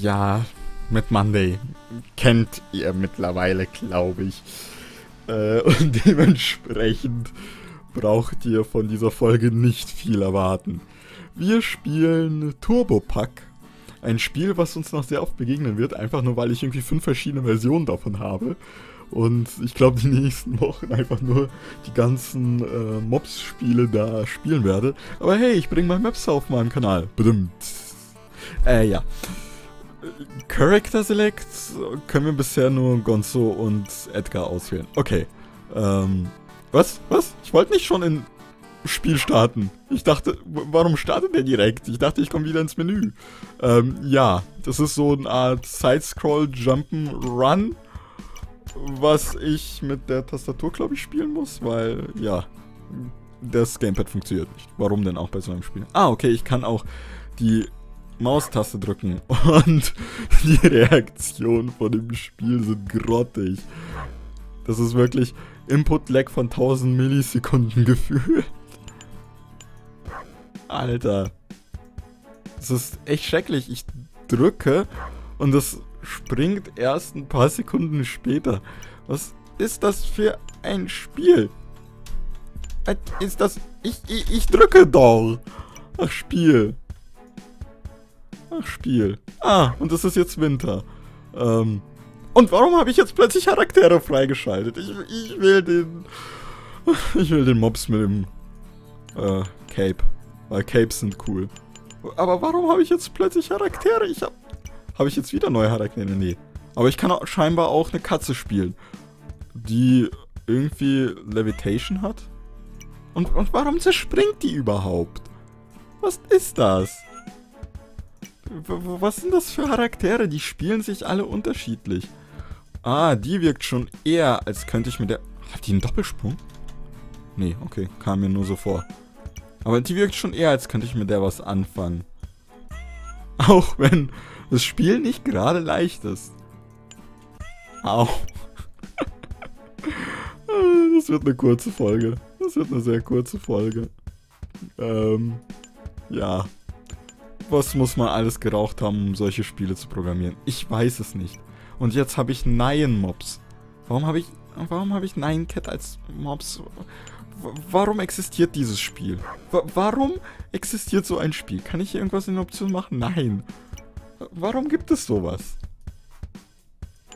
ja, Mad Monday kennt ihr mittlerweile, glaube ich. Und dementsprechend braucht ihr von dieser Folge nicht viel erwarten. Wir spielen Turbo Pug. Ein Spiel, was uns noch sehr oft begegnen wird, einfach nur, weil ich irgendwie 5 verschiedene Versionen davon habe. Und ich glaube, die nächsten Wochen einfach nur die ganzen Mobs-Spiele da spielen werde. Aber hey, ich bringe mal Maps auf meinem Kanal. Bedimmt. Ja. Character Select können wir bisher nur Gonzo und Edgar auswählen. Okay. Was? Ich wollte nicht schon in Spiel starten. Ich dachte, warum startet der direkt? Ich dachte, ich komme wieder ins Menü. Ja, das ist so eine Art Side-Scroll, Jump'n'Run, was ich mit der Tastatur, glaube ich, spielen muss, weil, ja, das Gamepad funktioniert nicht. Warum denn auch bei so einem Spiel? Ah, okay, ich kann auch die Maustaste drücken und die Reaktionen von dem Spiel sind grottig. Das ist wirklich Input-Lag von 1000 Millisekunden gefühlt. Alter. Das ist echt schrecklich. Ich drücke und das springt erst ein paar Sekunden später. Was ist das für ein Spiel? Ist das... Ich drücke doch. Ach, Spiel. Ach, Spiel. Ah, und das ist jetzt Winter. Und warum habe ich jetzt plötzlich Charaktere freigeschaltet? Ich will den... Ich will den Mobs mit dem... Cape. Weil Capes sind cool. Aber warum habe ich jetzt plötzlich Charaktere? Habe ich jetzt wieder neue Charaktere? Nee. Aber ich kann auch scheinbar auch eine Katze spielen. Die irgendwie Levitation hat. Und warum zerspringt die überhaupt? Was ist das? Was sind das für Charaktere? Die spielen sich alle unterschiedlich. Ah, die wirkt schon eher, als könnte ich mit der... Hat die einen Doppelsprung? Nee, okay, kam mir nur so vor. Aber die wirkt schon eher, als könnte ich mit der was anfangen. Auch wenn das Spiel nicht gerade leicht ist. Au. Das wird eine kurze Folge. Das wird eine sehr kurze Folge. Ja. Was muss man alles geraucht haben, um solche Spiele zu programmieren? Ich weiß es nicht. Und jetzt habe ich Nein-Mobs. Warum habe ich Nein-Cat als Mobs? Warum existiert dieses Spiel? Warum existiert so ein Spiel? Kann ich hier irgendwas in Optionen machen? Nein. Warum gibt es sowas?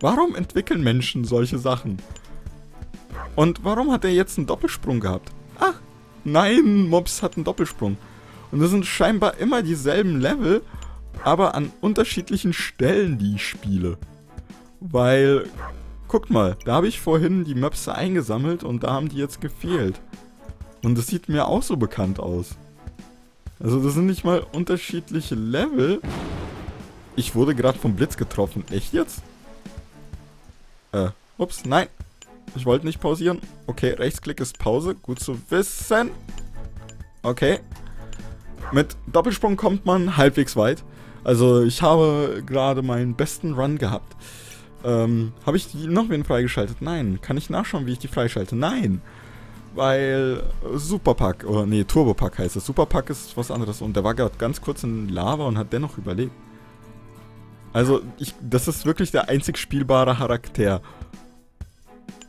Warum entwickeln Menschen solche Sachen? Und warum hat er jetzt einen Doppelsprung gehabt? Ach, Nein-Mobs hat einen Doppelsprung. Und das sind scheinbar immer dieselben Level, aber an unterschiedlichen Stellen, die ich spiele. Weil, guckt mal, da habe ich vorhin die Maps eingesammelt und da haben die jetzt gefehlt. Und das sieht mir auch so bekannt aus. Also das sind nicht mal unterschiedliche Level. Ich wurde gerade vom Blitz getroffen. Echt jetzt? Ups, nein. Ich wollte nicht pausieren. Okay, Rechtsklick ist Pause. Gut zu wissen. Okay. Mit Doppelsprung kommt man halbwegs weit. Also ich habe gerade meinen besten Run gehabt. Habe ich die noch wen freigeschaltet? Nein. Kann ich nachschauen, wie ich die freischalte? Nein. Weil Super Pug, oder nee, Turbo Pug heißt es. Super Pug ist was anderes. Und der war gerade ganz kurz in Lava und hat dennoch überlebt. Also das ist wirklich der einzig spielbare Charakter.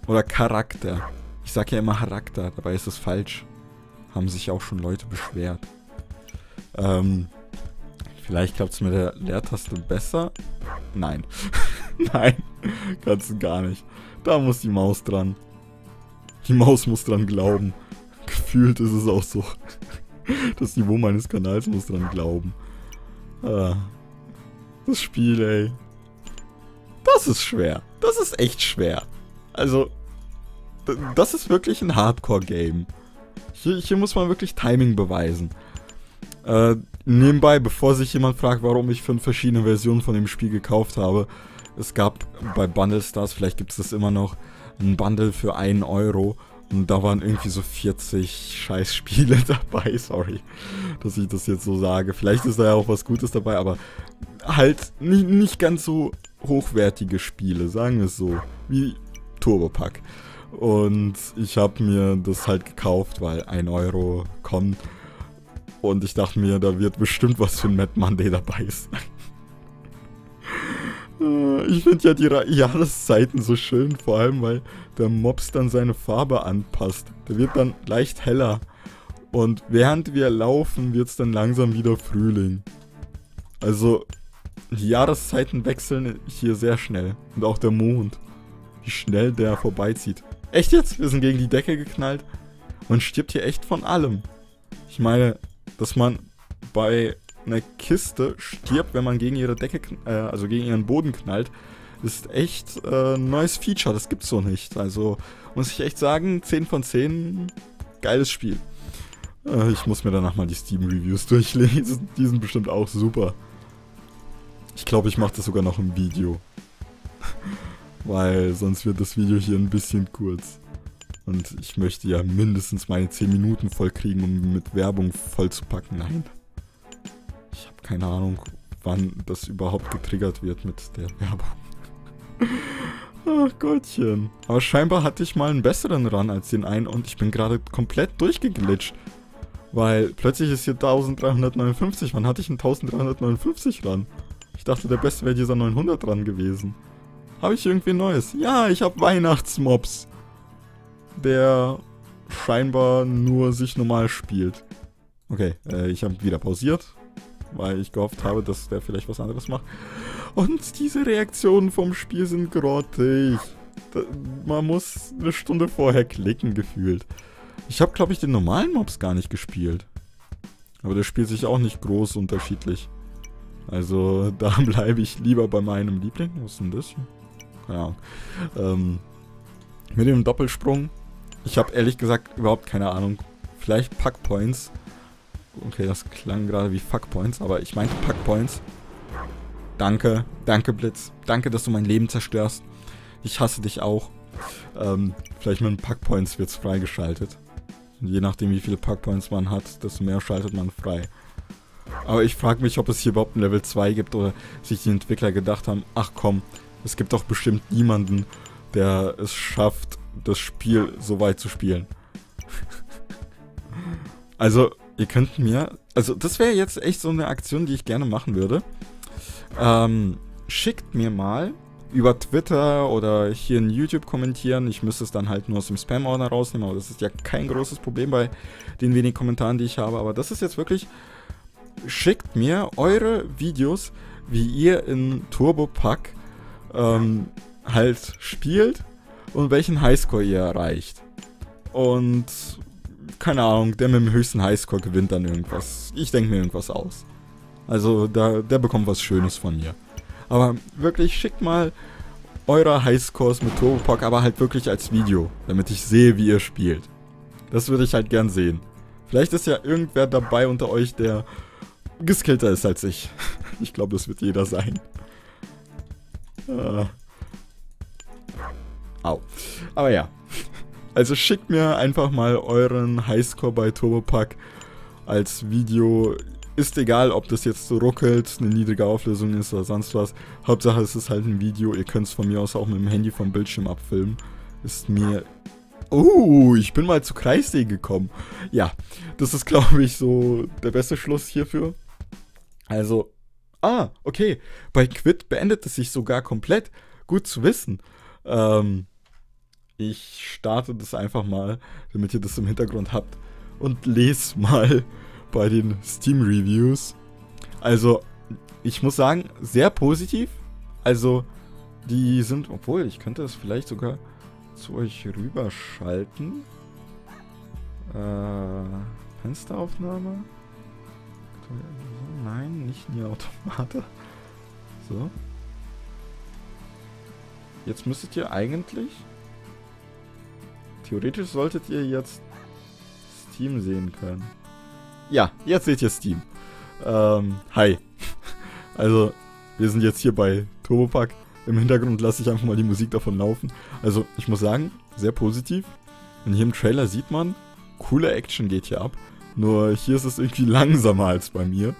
Oder Charakter. Ich sage ja immer Charakter, dabei ist es falsch. Haben sich auch schon Leute beschwert. Vielleicht klappt es mit der Leertaste besser? Nein. Nein, kannst du gar nicht. Da muss die Maus dran. Die Maus muss dran glauben. Gefühlt ist es auch so. Das Niveau meines Kanals muss dran glauben. Das Spiel, ey. Das ist schwer. Das ist echt schwer. Also, das ist wirklich ein Hardcore-Game. Hier muss man wirklich Timing beweisen. Nebenbei, bevor sich jemand fragt, warum ich 5 verschiedene Versionen von dem Spiel gekauft habe, es gab bei Bundle Stars, vielleicht gibt es das immer noch, ein Bundle für 1 Euro und da waren irgendwie so 40 Scheißspiele dabei, sorry, dass ich das jetzt so sage. Vielleicht ist da ja auch was Gutes dabei, aber halt nicht ganz so hochwertige Spiele, sagen wir es so, wie Turbo Pug. Und ich habe mir das halt gekauft, weil 1 Euro kommt. Und ich dachte mir, da wird bestimmt was für ein Mad Monday dabei sein. Ich finde ja die Jahreszeiten so schön, vor allem weil der Mops dann seine Farbe anpasst. Der wird dann leicht heller. Und während wir laufen, wird es dann langsam wieder Frühling. Also, die Jahreszeiten wechseln hier sehr schnell. Und auch der Mond. Wie schnell der vorbeizieht. Echt jetzt? Wir sind gegen die Decke geknallt. Man stirbt hier echt von allem. Ich meine, dass man bei einer Kiste stirbt, wenn man gegen ihre Decke, also gegen ihren Boden knallt, ist echt ein neues Feature. Das gibt's so nicht. Also, muss ich echt sagen, 10 von 10, geiles Spiel. Ich muss mir danach mal die Steam-Reviews durchlesen. Die sind bestimmt auch super. Ich glaube, ich mache das sogar noch im Video. Weil sonst wird das Video hier ein bisschen kurz. Und ich möchte ja mindestens meine 10 Minuten voll kriegen, um mit Werbung voll zu packen. Nein. Ich habe keine Ahnung, wann das überhaupt getriggert wird mit der Werbung. Ach Gottchen. Aber scheinbar hatte ich mal einen besseren Run als den einen und ich bin gerade komplett durchgeglitscht. Weil plötzlich ist hier 1359. Wann hatte ich einen 1359 Run? Ich dachte, der beste wäre dieser 900 Run gewesen. Habe ich irgendwie Neues? Ja, ich habe Weihnachtsmops. Der scheinbar nur sich normal spielt. Okay, ich habe wieder pausiert, weil ich gehofft habe, dass der vielleicht was anderes macht. Und diese Reaktionen vom Spiel sind grottig. Man muss eine Stunde vorher klicken, gefühlt. Ich habe, glaube ich, den normalen Mobs gar nicht gespielt. Aber der spielt sich auch nicht groß unterschiedlich. Also, da bleibe ich lieber bei meinem Liebling. Was ist denn das? Keine Ahnung. Mit dem Doppelsprung. Ich habe ehrlich gesagt überhaupt keine Ahnung. Vielleicht Packpoints. Okay, das klang gerade wie Fuckpoints, aber ich meinte Packpoints. Danke, danke Blitz. Danke, dass du mein Leben zerstörst. Ich hasse dich auch. Vielleicht mit Packpoints wird es freigeschaltet. Je nachdem, wie viele Packpoints man hat, desto mehr schaltet man frei. Aber ich frage mich, ob es hier überhaupt ein Level 2 gibt oder sich die Entwickler gedacht haben, ach komm, es gibt doch bestimmt niemanden, der es schafft, das Spiel so weit zu spielen. Also, ihr könnt mir... Also, das wäre jetzt echt so eine Aktion, die ich gerne machen würde. Schickt mir mal über Twitter oder hier in YouTube kommentieren. Ich müsste es dann halt nur aus dem Spam-Ordner rausnehmen, aber das ist ja kein großes Problem bei den wenigen Kommentaren, die ich habe. Aber das ist jetzt wirklich... Schickt mir eure Videos, wie ihr in Turbo Pug halt spielt und welchen Highscore ihr erreicht. Und keine Ahnung, der mit dem höchsten Highscore gewinnt dann irgendwas. Ich denke mir irgendwas aus. Also der bekommt was Schönes von mir. Aber wirklich, schickt mal eure Highscores mit Turbo Pug, aber halt wirklich als Video, damit ich sehe, wie ihr spielt. Das würde ich halt gern sehen. Vielleicht ist ja irgendwer dabei unter euch, der geskillter ist als ich. Ich glaube, das wird jeder sein. Au. Aber ja. Also schickt mir einfach mal euren Highscore bei Turbo Pug als Video. Ist egal, ob das jetzt so ruckelt, eine niedrige Auflösung ist oder sonst was. Hauptsache, es ist halt ein Video. Ihr könnt es von mir aus auch mit dem Handy vom Bildschirm abfilmen. Ist mir... Oh, ich bin mal zu Kreissägen gekommen. Ja, das ist, glaube ich, so der beste Schluss hierfür. Also... Ah, okay. Bei Quid beendet es sich sogar komplett. Gut zu wissen. Ich starte das einfach mal, damit ihr das im Hintergrund habt. Und lese mal bei den Steam-Reviews. Also, ich muss sagen, sehr positiv. Also, die sind... Obwohl, ich könnte das vielleicht sogar zu euch rüberschalten. Fensteraufnahme? Nein, nicht in die Automate. So. Jetzt müsstet ihr eigentlich... Theoretisch solltet ihr jetzt Steam sehen können. Ja, jetzt seht ihr Steam. Hi. Also, wir sind jetzt hier bei Turbo Pug. Im Hintergrund lasse ich einfach mal die Musik davon laufen. Also, ich muss sagen, sehr positiv. Und hier im Trailer sieht man, coole Action geht hier ab. Nur hier ist es irgendwie langsamer als bei mir.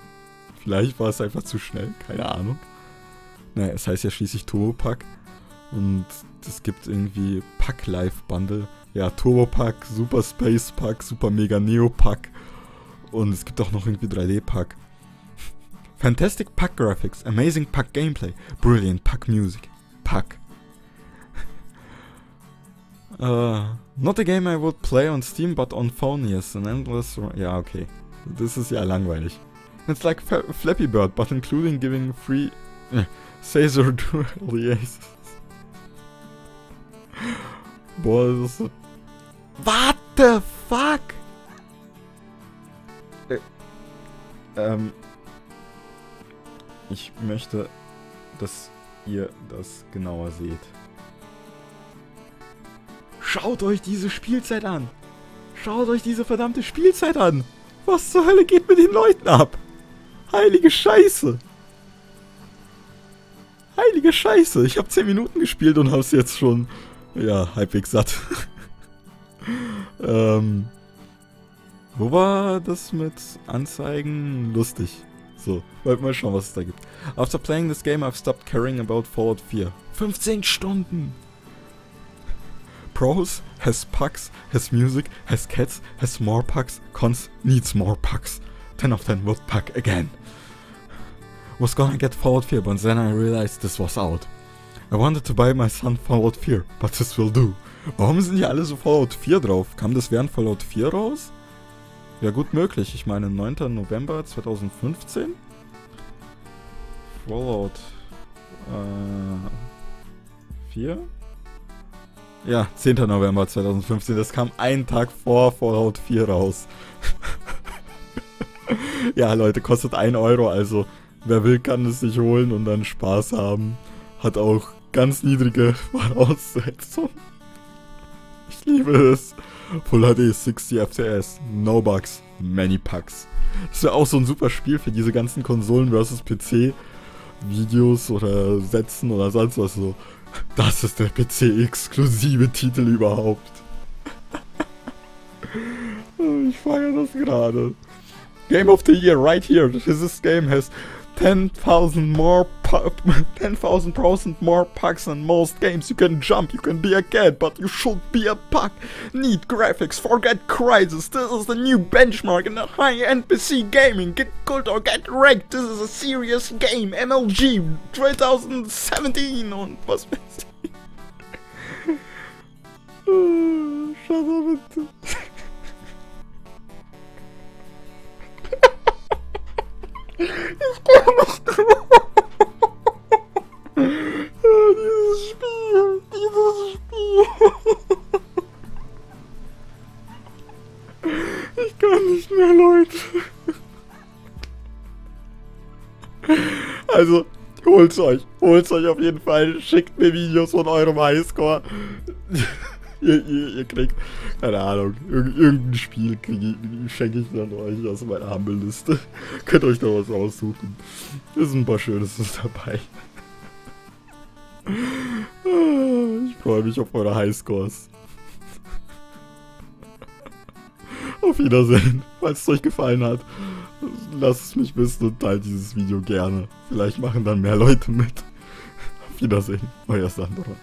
Vielleicht war es einfach zu schnell, keine Ahnung. Naja, es heißt ja schließlich Turbo Pug. Und es gibt irgendwie Pug Life Bundle. Ja, Turbo Pug, Super Space Pug, Super Mega Neo Pug. Und es gibt auch noch irgendwie 3D Pug. Fantastic Pug graphics, amazing Pug gameplay, brilliant Pug music. Pug. Not a game I would play on Steam, but on phone, yes, an endless... Ja, okay. Das ist ja langweilig. It's like Flappy Bird, but including giving free... Caesar dual aces. Boah, das ist so... What the fuck? Ich möchte, dass ihr das genauer seht. Schaut euch diese Spielzeit an! Schaut euch diese verdammte Spielzeit an! Was zur Hölle geht mit den Leuten ab? Heilige Scheiße! Heilige Scheiße! Ich habe 10 Minuten gespielt und hab's jetzt schon, ja, halbwegs satt. Wo war das mit Anzeigen? Lustig. So, wollt mal schauen, was es da gibt. After playing this game, I've stopped caring about Fallout 4. 15 Stunden! Pros, has pugs, has music, has cats, has more pugs, cons, needs more pugs. 10 of 10 would pug again. Was gonna get Fallout 4, but then I realized this was out. I wanted to buy my son Fallout 4, but this will do. Warum sind hier alle so Fallout 4 drauf? Kam das während Fallout 4 raus? Ja, gut möglich. Ich meine, 9. November 2015? Fallout 4? Ja, 10. November 2015. Das kam einen Tag vor Fallout 4 raus. Ja, Leute, kostet 1 Euro. Also, wer will, kann es sich holen und dann Spaß haben. Hat auch ganz niedrige Voraussetzungen. Ich liebe es. Full HD 60 FPS, no bugs, many pugs. Das wäre auch so ein super Spiel für diese ganzen Konsolen versus PC Videos oder Sätzen oder sonst was so. Das ist der PC-exklusive Titel überhaupt. Ich feiere das gerade. Game of the Year, right here. This game has 10,000% more pugs than most games. You can jump, you can be a cat, but you should be a pug. Neat graphics, forget crisis. This is the new benchmark in the high-end PC gaming. Get good or get wrecked. This is a serious game. MLG 2017 und was weiß ich. Schau mal bitte. Ich kann nicht Dieses Spiel. Ich kann nicht mehr, Leute. Also, holt's euch auf jeden Fall. Schickt mir Videos von eurem Highscore. Ihr kriegt, keine Ahnung, irgendein Spiel schenke ich dann euch aus meiner Hammelliste. Könnt euch da was aussuchen. Ist ein paar Schönes dabei. Ich freue mich auf eure Highscores. Auf Wiedersehen. Falls es euch gefallen hat, lasst es mich wissen und teilt dieses Video gerne. Vielleicht machen dann mehr Leute mit. Auf Wiedersehen, euer Sandro.